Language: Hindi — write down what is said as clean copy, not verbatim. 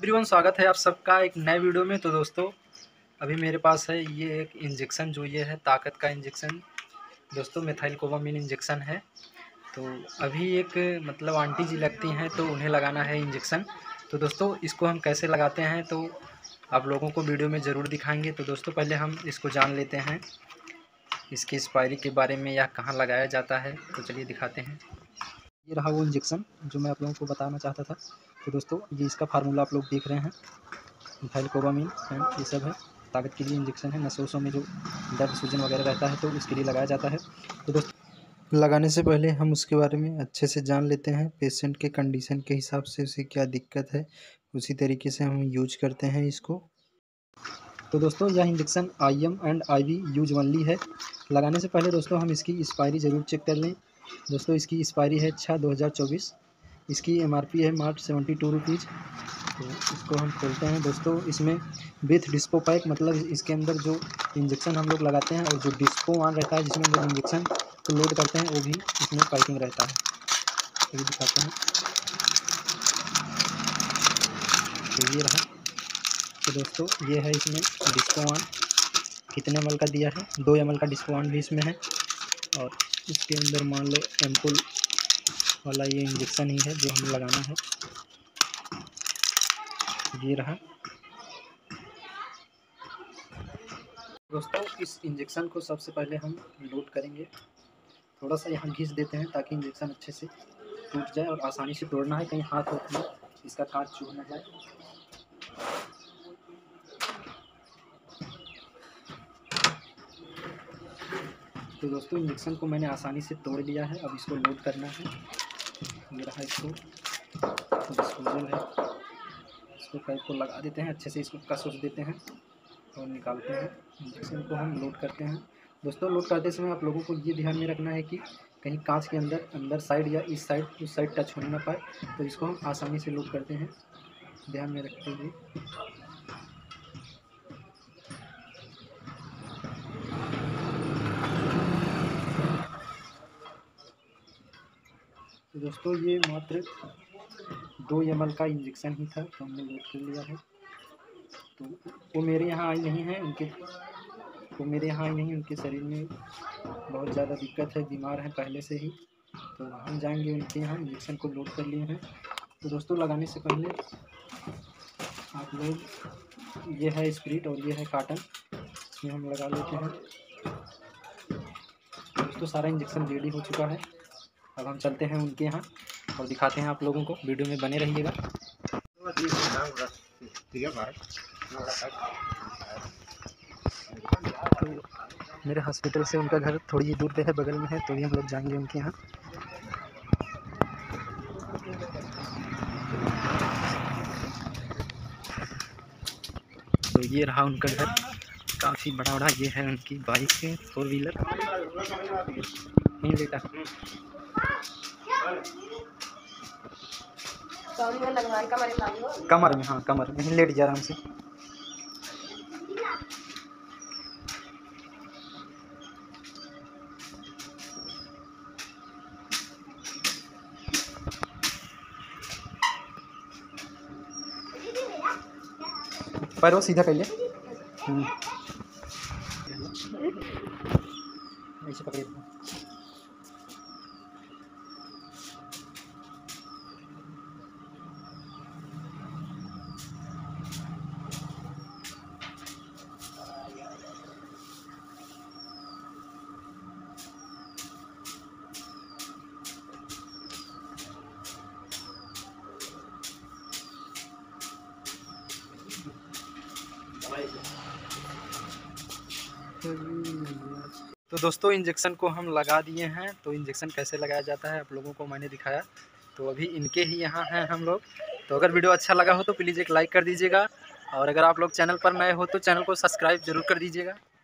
एवरीवन, स्वागत है आप सबका एक नए वीडियो में। तो दोस्तों, अभी मेरे पास है ये एक इंजेक्शन, जो ये है ताकत का इंजेक्शन दोस्तों, मेथाइल कोबामिन इंजेक्शन है। तो अभी एक मतलब आंटी जी लगती हैं, तो उन्हें लगाना है इंजेक्शन। तो दोस्तों, इसको हम कैसे लगाते हैं तो आप लोगों को वीडियो में ज़रूर दिखाएंगे। तो दोस्तों, पहले हम इसको जान लेते हैं, इसकी एक्सपायरी के बारे में, या कहाँ लगाया जाता है। तो चलिए दिखाते हैं। ये रहा वो इंजेक्शन जो मैं आप लोगों को बताना चाहता था। तो दोस्तों, ये इसका फार्मूला आप लोग देख रहे हैं, फैल कोबामिन एंड ये सब है, ताकत के लिए इंजेक्शन है। नसों में जो दर्द सूजन वगैरह रहता है तो इसके लिए लगाया जाता है। तो दोस्तों, लगाने से पहले हम उसके बारे में अच्छे से जान लेते हैं। पेशेंट के कंडीशन के हिसाब से उसे क्या दिक्कत है, उसी तरीके से हम यूज करते हैं इसको। तो दोस्तों, यह injection IM and IV use only है। लगाने से पहले दोस्तों हम इसकी एक्सपायरी ज़रूर चेक कर लें। दोस्तों, इसकी एक्सपायरी है 6/2024। इसकी MRP है मात्र 72 रुपीज़। तो इसको हम खोलते हैं। दोस्तों, इसमें विथ डिस्पो पैक, मतलब इसके अंदर जो इंजेक्शन हम लोग लगाते हैं और जो डिस्पो वन रहता है जिसमें हम लोग इंजेक्शन को लोड करते हैं, वो भी इसमें पैकिंग रहता है। तो ये दिखाते हैं। तो ये रहा। तो दोस्तों, ये है इसमें डिस्पो वन, कितने ml का दिया है, 2 ml का डिस्पो वन भी इसमें है। और इसके अंदर मान लो एम्पुल वाला ये इंजेक्शन ही है जो हमें लगाना है। ये रहा दोस्तों। इस इंजेक्शन को सबसे पहले हम लोड करेंगे। थोड़ा सा यहाँ घिस देते हैं ताकि इंजेक्शन अच्छे से टूट जाए, और आसानी से तोड़ना है, कहीं हाथ होती है इसका काट चूर न जाए। तो दोस्तों, इंजेक्शन को मैंने आसानी से तोड़ लिया है। अब इसको लोड करना है। ये रहा इसको डिस्पोजल है, इसको पैक को लगा देते हैं, अच्छे से इसको कस उस देते हैं और निकालते हैं। इंजेक्शन को हम लोड करते हैं। दोस्तों, लोड करते समय आप लोगों को ये ध्यान में रखना है कि कहीं कांच के अंदर साइड या इस साइड उस साइड टच होने ना पाए। तो इसको हम आसानी से लोड करते हैं, ध्यान में रखते हुए। दोस्तों, ये मात्र 2 ml का इंजेक्शन ही था, तो हमने लोड कर लिया है। तो वो मेरे यहाँ आई नहीं है, उनके शरीर में बहुत ज़्यादा दिक्कत है, बीमार हैं पहले से ही। तो हम जाएंगे उनके यहाँ। इंजेक्शन को लोड कर लिए हैं। तो दोस्तों, लगाने से पहले आप लोग, ये है स्प्रिट और ये है काटन, इसमें हम लगा लेते हैं। दोस्तों, सारा इंजेक्शन रेडी हो चुका है। अब हम चलते हैं उनके यहाँ और दिखाते हैं आप लोगों को। वीडियो में बने रहिएगा। मेरे हॉस्पिटल से उनका घर थोड़ी ही दूर पे है, बगल में है। तो ये हम लोग जाएंगे उनके यहाँ। तो ये रहा उनका घर, काफ़ी बड़ा बड़ा। ये है उनकी बाइक है, 4 व्हीलर। नहीं बेटा, कमर में, हाँ कमर में लेट जा, आराम से। पैरों सीधा कर ले, ऐसे पकड़े। तो दोस्तों, इंजेक्शन को हम लगा दिए हैं। तो इंजेक्शन कैसे लगाया जाता है आप लोगों को मैंने दिखाया। तो अभी इनके ही यहाँ हैं हम लोग। तो अगर वीडियो अच्छा लगा हो तो प्लीज़ एक लाइक कर दीजिएगा, और अगर आप लोग चैनल पर नए हो तो चैनल को सब्सक्राइब जरूर कर दीजिएगा।